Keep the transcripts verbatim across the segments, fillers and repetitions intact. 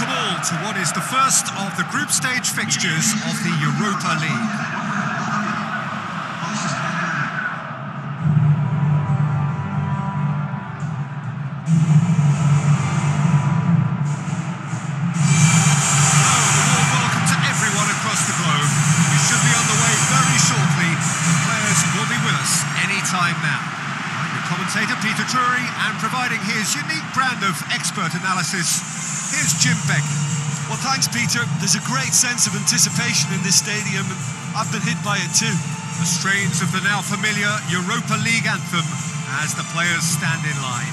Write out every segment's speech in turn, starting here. welcome all to what is the first of the group stage fixtures of the Europa League. Commentator Peter Drury, and providing his unique brand of expert analysis, here's Jim Beck. Well, thanks, Peter. There's a great sense of anticipation in this stadium, and I've been hit by it too. The strains of the now familiar Europa League anthem as the players stand in line.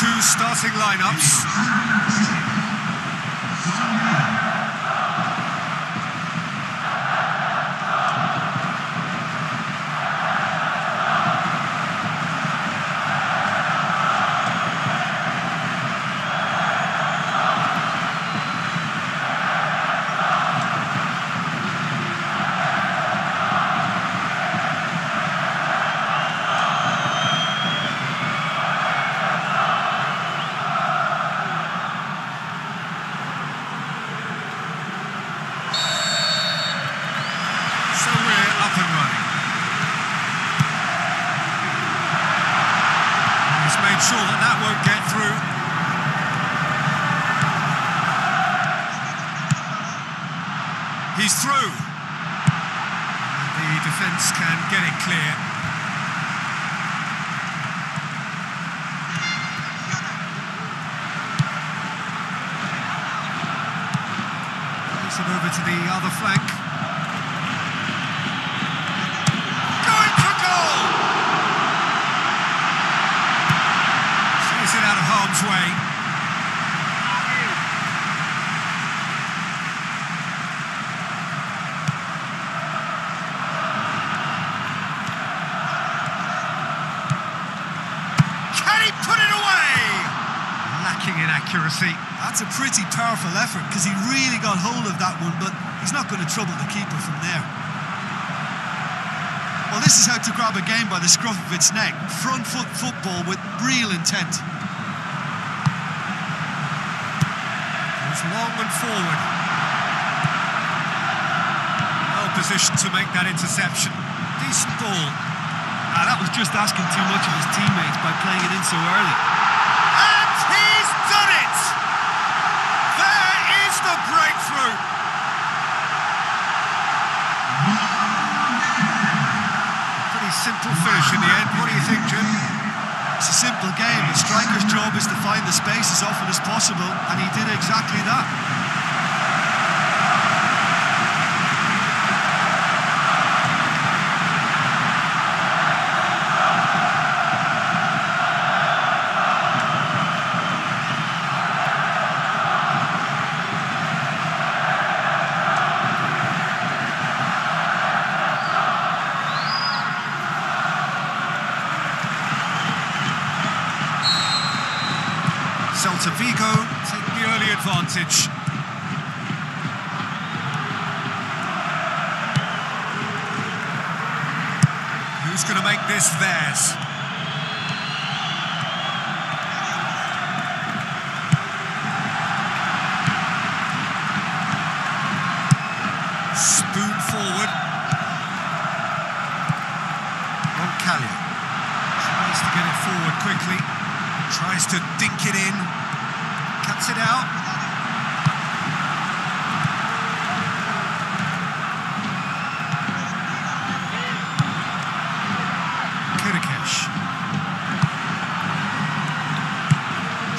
Two starting lineups. Sure that that won't get through. He's through. The defence can get it clear. Takes it over to the other flank. Way. Can he put it away? Lacking in accuracy. That's a pretty powerful effort, because he really got hold of that one, but he's not going to trouble the keeper from there. Well, this is how to grab a game by the scruff of its neck. Front foot football with real intent. Long and forward. Well positioned to make that interception. Decent ball. Now, that was just asking too much of his teammates by playing it in so early. And he's done it! There is the breakthrough! Pretty simple finish in the end. What do you think, Jim? It's a simple game. The striker's job is to find the space as often as possible, and he did exactly that. Celta Vigo take the early advantage. Who's going to make this theirs? Spoon forward. Roncaglia tries to get it forward quickly. Tries to dink it in, cuts it out. Kudach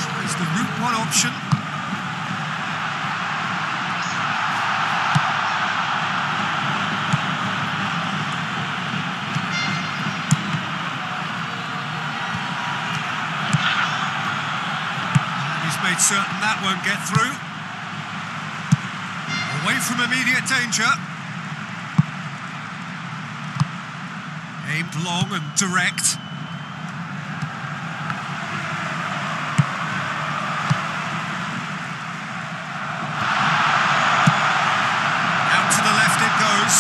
tries the route one option. certain that won't get through. Away from immediate danger. Aimed long and direct. Out to the left it goes.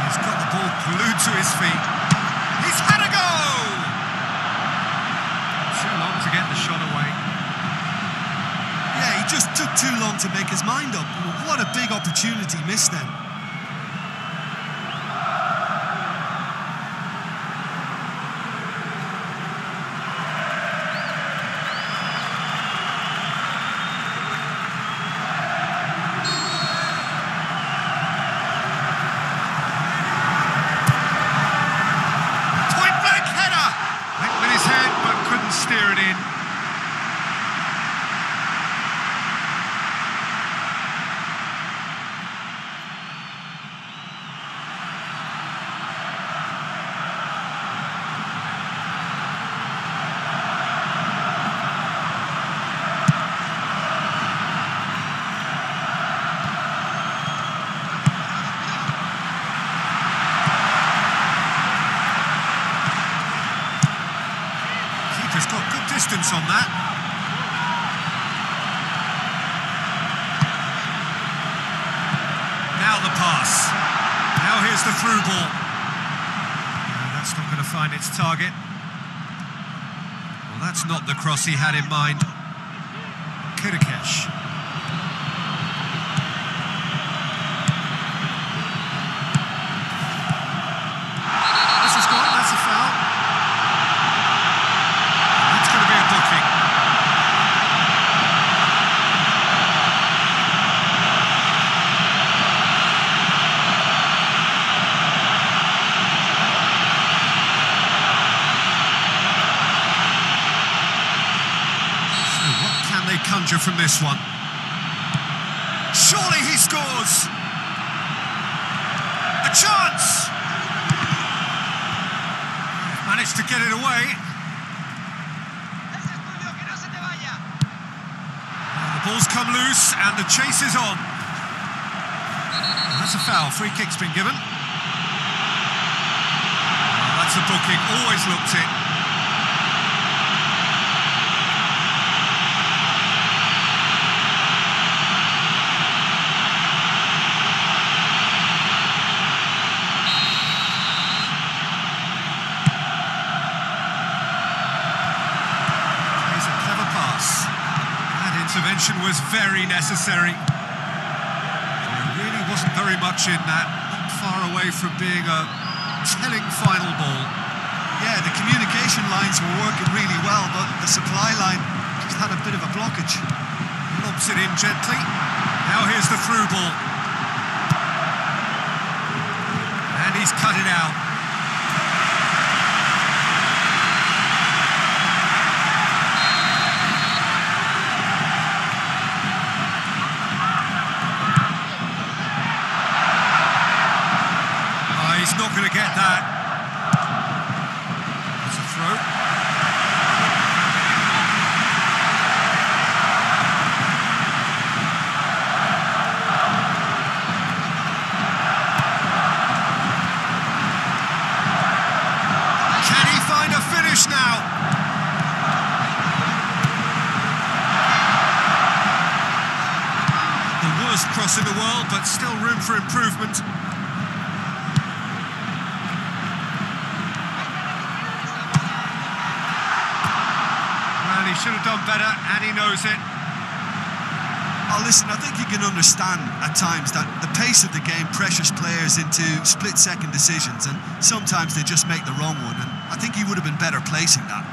He's got the ball glued to his feet. He's had a goal! Too long to get the shot away. Yeah, he just took too long to make his mind up. What a big opportunity missed then. On that. Now the pass. Now here's the through ball. No, that's not going to find its target. Well, that's not the cross he had in mind. Kudach. From this one. Surely he scores! A chance! Managed to get it away. The ball's come loose and the chase is on. That's a foul. Free kick's been given. Oh, that's a booking. Always looked it. Was very necessary. There really wasn't very much in that. Not far away from being a telling final ball. Yeah, the communication lines were working really well, but the supply line just had a bit of a blockage. Lobs it in gently. Now here's the through ball. And he's cut it out. Cross in the world, but still room for improvement. Well, he should have done better, and he knows it. Oh, listen, I think you can understand at times that the pace of the game pressures players into split-second decisions, and sometimes they just make the wrong one, and I think he would have been better placing that.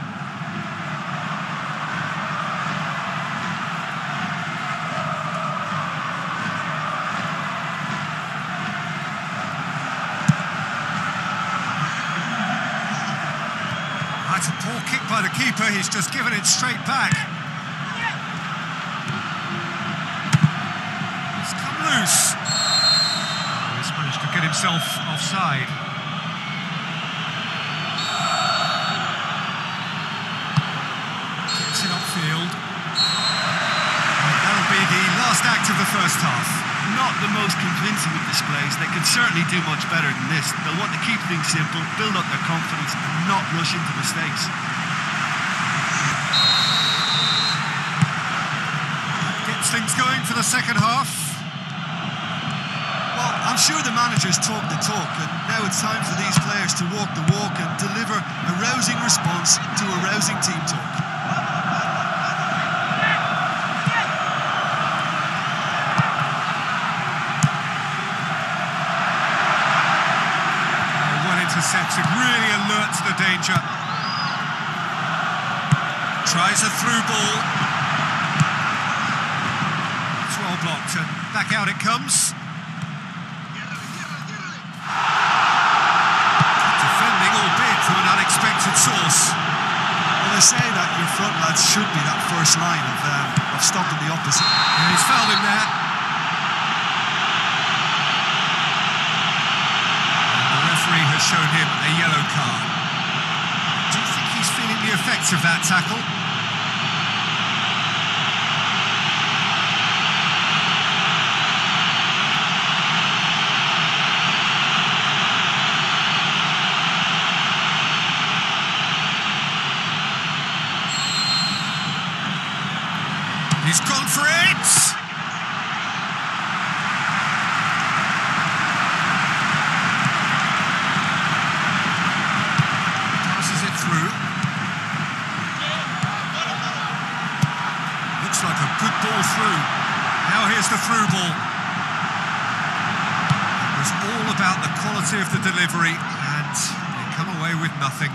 By the keeper, he's just given it straight back. It's come loose. He's managed to get himself offside. the first half. Not the most convincing of displays. They can certainly do much better than this. They'll want to keep things simple, build up their confidence and not rush into mistakes. Gets things going for the second half. Well, I'm sure the manager's talked the talk, and now it's time for these players to walk the walk and deliver a rousing response to a rousing team talk. It really alerts the danger. Tries a through ball. It's well blocked and back out it comes. Defending, albeit from an unexpected source. Well, they say that your front lads should be that first line of, um, of stopping the opposite. And he's fouled him there. Shown him a yellow card. Do you think he's feeling the effects of that tackle? He's gone for it! Through. Now here's the through ball. It was all about the quality of the delivery and they come away with nothing.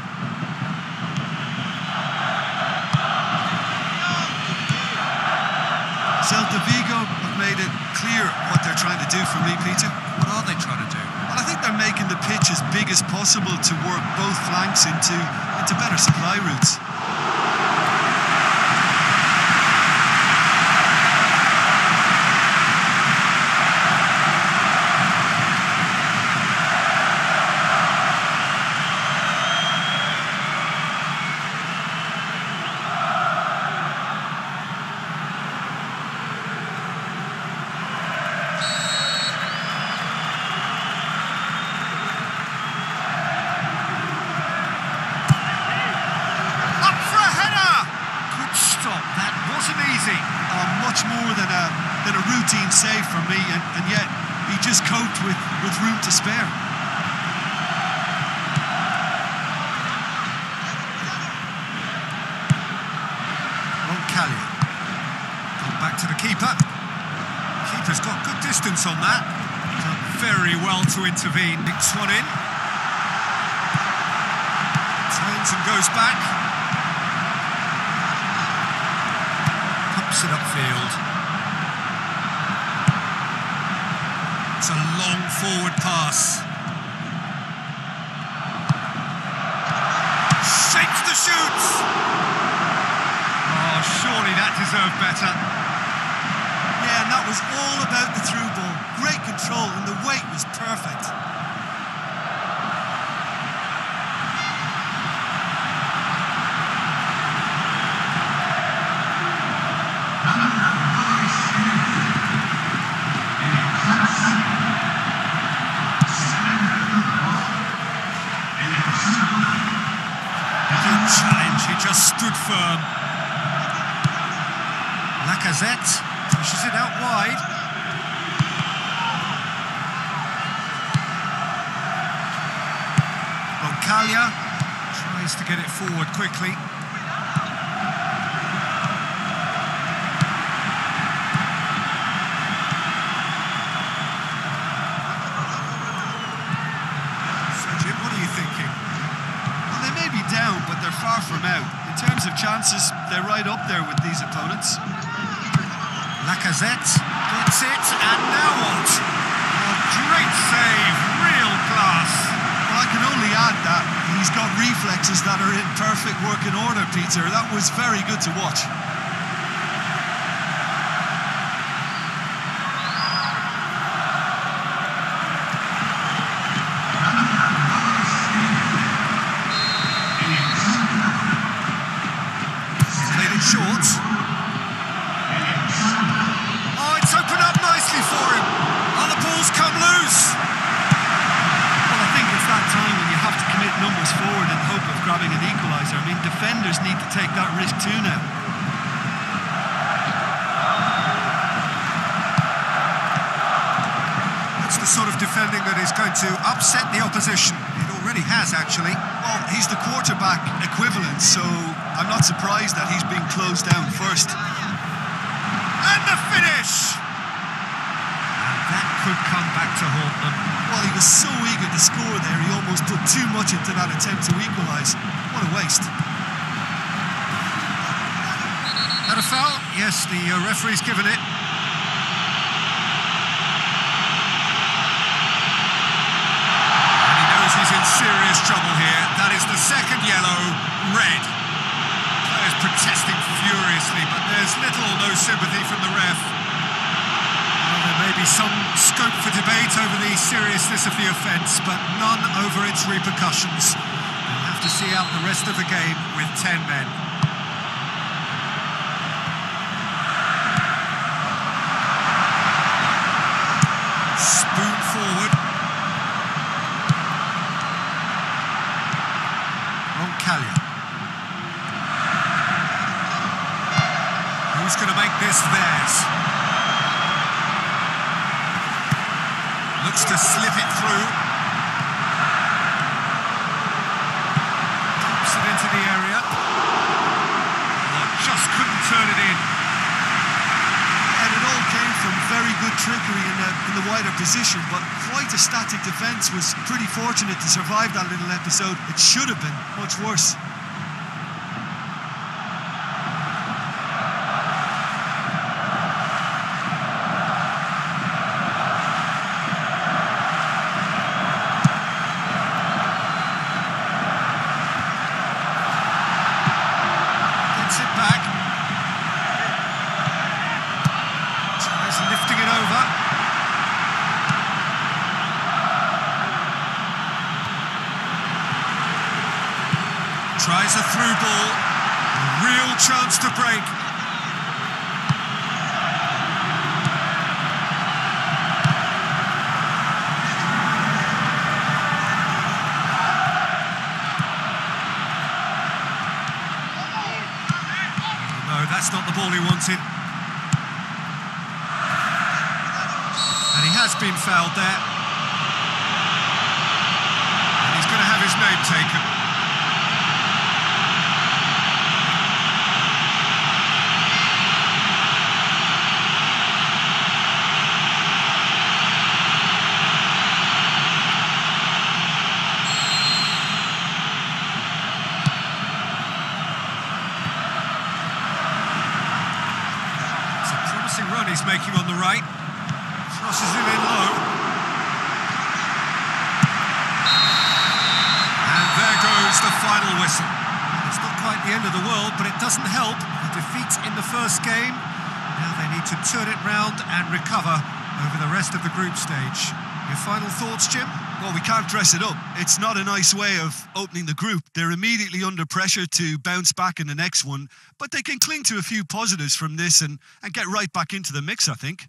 Celta Vigo have made it clear what they're trying to do for me, Peter. What are they trying to do? Well, I think they're making the pitch as big as possible to work both flanks into, into better supply routes. Save from me, and, and yet he just coped with, with room to spare. Roncaglia. Gone back to the keeper. Keeper's got good distance on that. Done very well to intervene. Nicks one in. Turns and goes back. Pumps it upfield. It's a long forward pass. Shakes the shoots! Oh, surely that deserved better. Yeah, and that was all about the through ball. Great control and the weight was perfect. Stood firm. Lacazette pushes it out wide. Bocaglia tries to get it forward quickly. So, Jim, what are you thinking? Well, they may be down, but they're far from out. In terms of chances, they're right up there with these opponents. Lacazette gets it, and now what? A great save, real class. Well, I can only add that he's got reflexes that are in perfect working order, Peter. That was very good to watch. Short. Oh, it's opened up. mean, defenders need to take that risk too now. That's the sort of defending that is going to upset the opposition. It already has, actually. Well, he's the quarterback equivalent, so I'm not surprised that he's being closed down first. And the finish! That could come back to haunt them. Well, he was so eager to score there, he almost put too much into that attempt to equalise. What a waste. Had a foul? Yes, the referee's given it. And he knows he's in serious trouble here. That is the second yellow, red. Players protesting furiously, but there's little or no sympathy from the ref. Maybe some scope for debate over the seriousness of the offence, but none over its repercussions. We'll have to see out the rest of the game with ten men. Spoon forward. Roncaglia. Who's going to make this theirs? To slip it through. Drops it into the area. Well, just couldn't turn it in. And it all came from very good trickery in the, in the wider position, but quite a static defence. Was pretty fortunate to survive that little episode. It should have been much worse. Tries a through ball, a real chance to break. No, that's not the ball he wanted. And he has been fouled there. And he's going to have his name taken. Making on the right, crosses him in low, and there goes the final whistle. It's not quite the end of the world, but it doesn't help. A defeat in the first game, now they need to turn it round and recover over the rest of the group stage. Your final thoughts, Jim? Well, we can't dress it up. It's not a nice way of opening the group. They're immediately under pressure to bounce back in the next one, but they can cling to a few positives from this and, and get right back into the mix, I think.